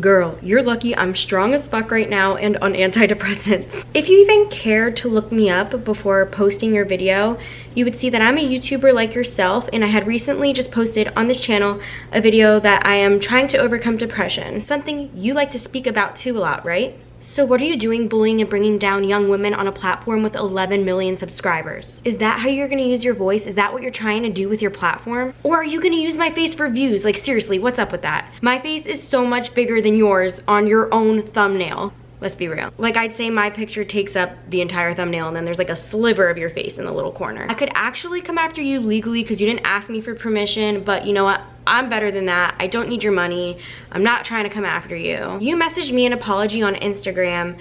Girl, you're lucky I'm strong as fuck right now and on antidepressants. If you even cared to look me up before posting your video, you would see that I'm a YouTuber like yourself, and I had recently just posted on this channel a video that I am trying to overcome depression. Something you like to speak about too a lot, right? So what are you doing bullying and bringing down young women on a platform with 11 million subscribers? Is that how you're gonna use your voice? Is that what you're trying to do with your platform? Or are you gonna use my face for views? Like, seriously, what's up with that? My face is so much bigger than yours on your own thumbnail. Let's be real. Like, I'd say my picture takes up the entire thumbnail, and then there's like a sliver of your face in the little corner. I could actually come after you legally because you didn't ask me for permission, but you know what? I'm better than that. I don't need your money. I'm not trying to come after you. You messaged me an apology on Instagram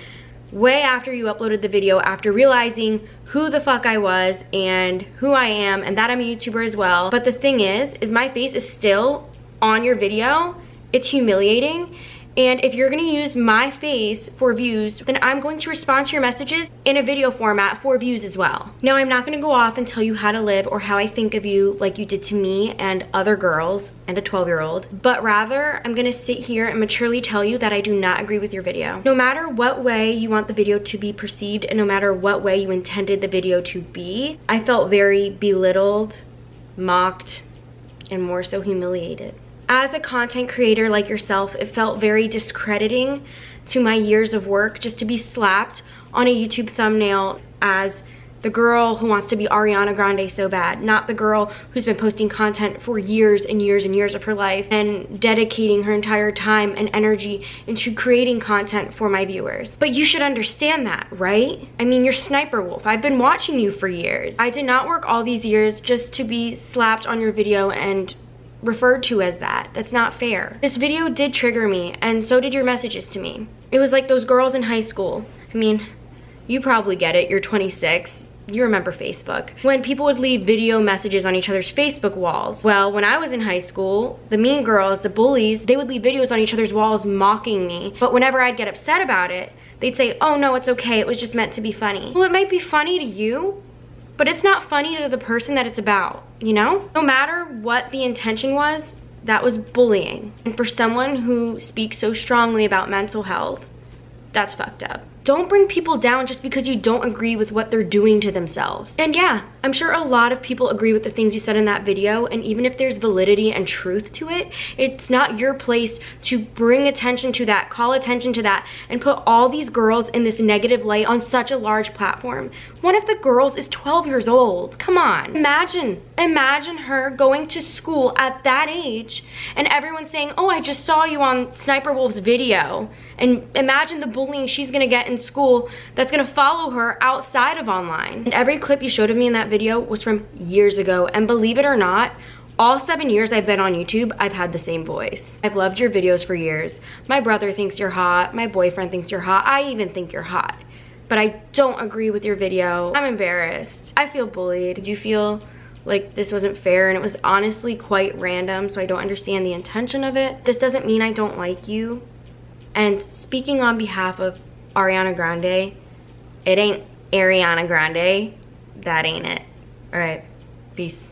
way after you uploaded the video, after realizing who the fuck I was and who I am, and that I'm a YouTuber as well. But the thing is my face is still on your video. It's humiliating. And if you're gonna use my face for views, then I'm going to respond to your messages in a video format for views as well. Now, I'm not gonna go off and tell you how to live or how I think of you like you did to me and other girls and a 12-year-old, but rather I'm gonna sit here and maturely tell you that I do not agree with your video. No matter what way you want the video to be perceived and no matter what way you intended the video to be, I felt very belittled, mocked, and more so humiliated. As a content creator like yourself, it felt very discrediting to my years of work just to be slapped on a YouTube thumbnail as the girl who wants to be Ariana Grande so bad, not the girl who's been posting content for years and years and years of her life and dedicating her entire time and energy into creating content for my viewers. But you should understand that, right? I mean, you're SSSniperWolf. I've been watching you for years. I did not work all these years just to be slapped on your video and referred to as that. That's not fair. This video did trigger me, and so did your messages to me. It was like those girls in high school. I mean, you probably get it. You're 26. You remember Facebook. When people would leave video messages on each other's Facebook walls. Well, when I was in high school, the mean girls, the bullies, they would leave videos on each other's walls mocking me. But whenever I'd get upset about it, they'd say, oh no, it's okay. It was just meant to be funny. Well, it might be funny to you, but it's not funny to the person that it's about, you know? No matter what the intention was, that was bullying. And for someone who speaks so strongly about mental health, that's fucked up. Don't bring people down just because you don't agree with what they're doing to themselves. And yeah, I'm sure a lot of people agree with the things you said in that video, and even if there's validity and truth to it, it's not your place to bring attention to that, call attention to that, and put all these girls in this negative light on such a large platform. One of the girls is 12 years old. Come on. Imagine her going to school at that age and everyone saying, oh, I just saw you on SSSniperWolf's video. And imagine the bullying she's gonna get in school that's gonna follow her outside of online. And every clip you showed of me in that video was from years ago, and believe it or not, all 7 years I've been on YouTube, I've had the same voice. I've loved your videos for years. My brother thinks you're hot, my boyfriend thinks you're hot, I even think you're hot, but I don't agree with your video. I'm embarrassed. I feel bullied. Did you feel like this wasn't fair? And it was honestly quite random, so I don't understand the intention of it. This doesn't mean I don't like you, and speaking on behalf of Ariana Grande, it ain't Ariana Grande. That ain't it. All right, peace.